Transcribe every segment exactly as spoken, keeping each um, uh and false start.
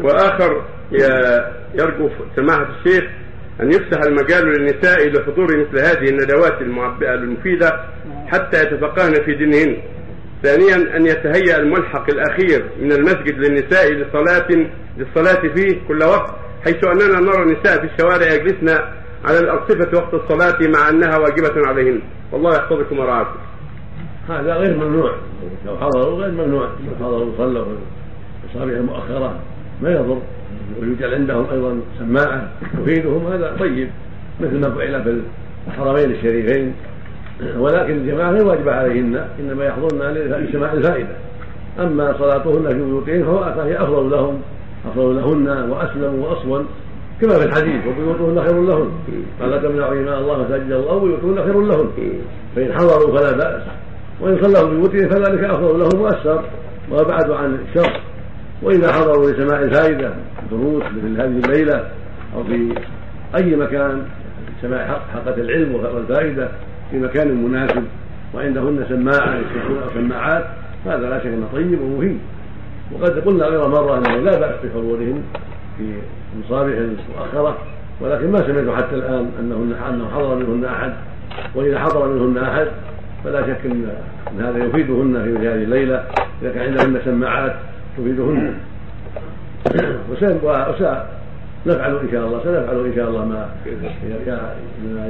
واخر يرجو سماحه الشيخ ان يفتح المجال للنساء لحضور مثل هذه الندوات المعبئه المفيده حتى يتفقهن في دينهن. ثانيا ان يتهيأ الملحق الاخير من المسجد للنساء لصلاه للصلاه فيه كل وقت، حيث اننا نرى النساء في الشوارع يجلسن على الارصفه وقت الصلاه مع انها واجبه عليهن. والله يحفظكم ورعاكم. هذا غير ممنوع، لو حضروا غير ممنوع، لو حضروا صلوا أصابعهم مؤخرة ما يضر، ويوجد عندهم أيضا سماعة تفيدهم، هذا طيب مثل ما فعل في الحرمين الشريفين، ولكن الجماعة غير واجبة عليهن، إنما يحضرن لسماع الفائدة. أما صلاتهن في بيوتهن فهي أفضل لهم، أفضل لهن وأسلم وأصون، كما في الحديث: وبيوتهن خير لهن، فلا تمنعوا إماء الله مساجد الله وبيوتهن خير لهن. فإن حضروا فلا بأس، وإن صلوا في بيوتهن فذلك أفضل لهم وأسر وأبعد عن الشر. وإذا حضروا لسماع الفائدة دروس مثل هذه الليلة أو في أي مكان سماع حقة العلم والفائدة في مكان مناسب وعندهن سماعة أو سماعات، هذا لا شك أنه طيب ومهم. وقد قلنا غير مرة أنه لا بأس بحضورهم في مصابيحهم المؤخرة، ولكن ما سمعت حتى الآن أنهن أنه حضر منهن أحد. وإذا حضر منهن أحد فلا شك أن هذا يفيدهن في هذه الليلة إذا كان عندهن سماعات تفيدهن. وسنفعل إن شاء الله سنفعل إن شاء الله ما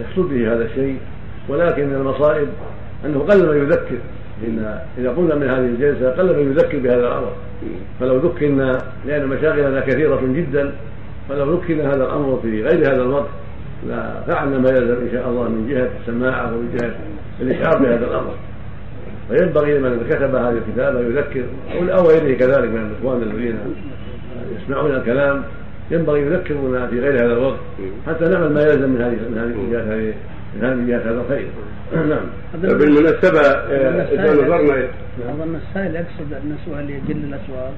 يحصل به هذا الشيء. ولكن المصائب أنه قل ما يذكر، إن إذا قلنا من هذه الجلسة قل ما يذكر بهذا الأمر، فلو ذكرنا، لأن مشاغلنا كثيرة جدا، فلو ذكرنا هذا الأمر في غير هذا الوقت لا فعلنا ما يلزم إن شاء الله من جهة السماعة ومن جهة الإشعار بهذا الأمر. فينبغي لمن كتب هذه الكتابة يذكر أو غيره كذلك من الإخوان الذين يسمعون الكلام، ينبغي يذكرنا في غير هذا الوقت حتى نعمل ما يلزم من هذه من هذه من هذه هذا الخير. نعم. بالمناسبة إذا نظرنا أظن السائل أقصد أن سؤال يجل الأسوار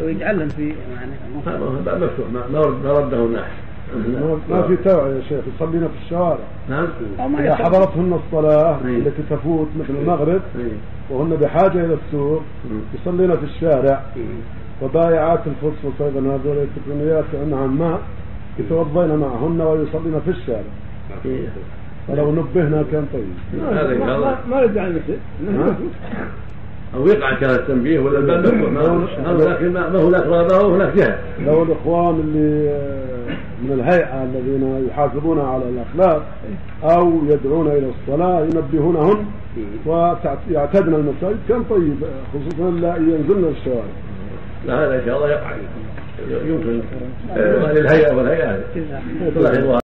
ويجعلهم في يعني هذا مفتوح، ما رده ناحية ما في توعية يا شيخ، يصلينا في الشوارع. نعم. إذا حضرتهن الصلاة التي تفوت مثل المغرب وهن بحاجة إلى السوق يصلينا في الشارع، وبائعات الفصفص أيضا هذول التقنيات كأنها ماء يتوضين معهن ويصلينا في الشارع، فلو نبهنا كان طيب. ما رجع المثل أو يقع كان التنبيه ولا لكن ما هو هناك رابعه وهناك جهة. لو الإخوان اللي من الهيئة الذين يحافظون على الأخلاق أو يدعون إلى الصلاة ينبهونهم ويعتدنا المساجد كان طيب، خصوصا لا ينزلنا الشوارع. لا هذا إن شاء الله يقع، يمكن للهيئة والهيئة.